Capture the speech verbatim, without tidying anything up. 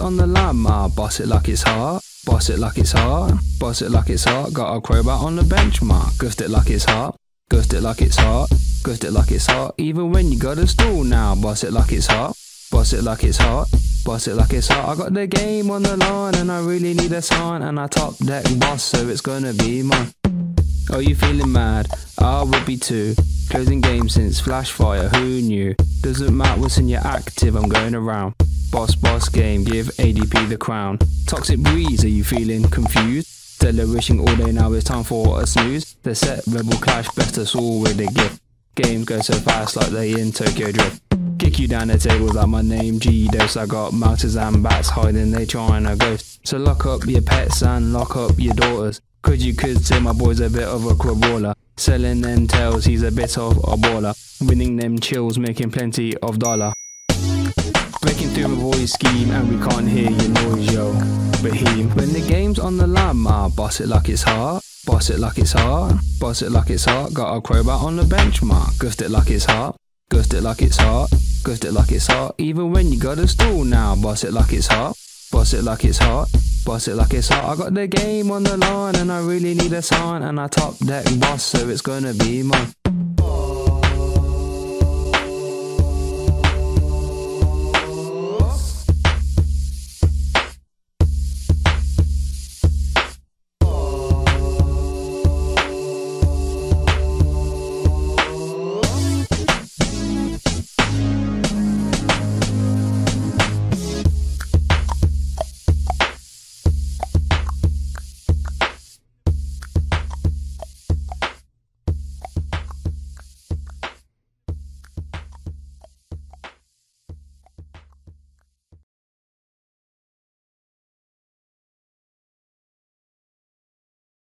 on the lam. Ah, boss it like it's hot, boss it like it's hot, boss it like it's hot. Got a crowbar on the benchmark, gust it like it's hot, gust it like it's hot, gust it like it's hot. Even when you got a stool now, boss it like it's hot, boss it like it's hot, boss it like it's hot. I got the game on the line and I really need a sign, and I top deck boss, so it's gonna be mine. Oh, you feeling mad? I would be too. Closing game since flash fire, who knew? Doesn't matter what's in your active, I'm going around. Boss, boss game, give A D P the crown. Toxic breeze, are you feeling confused? Stella wishing all day, now it's time for a snooze. The set rebel clash, best us all with a gift. Games go so fast like they in Tokyo Drift. Kick you down the table like my name G-Dose. I got mountains and bats hiding, they trying to ghost. So lock up your pets and lock up your daughters. Could you could say my boy's a bit of a crawler. Selling them tails, he's a bit of a baller. Winning them chills, making plenty of dollar. Breaking through my voice scheme and we can't hear your noise, yo. Beheem. When the game's on the lam, ah, boss it like it's hot, boss it like it's hot, boss it like it's hot. Got a crowbar on the benchmark, gust it like it's hot, gust it like it's hot, gust it like it's hot. Even when you got a stool now, boss it like it's hot, boss it like it's hot, boss it like it's hot. I got the game on the line and I really need a sign, and I top deck boss, so it's gonna be mine.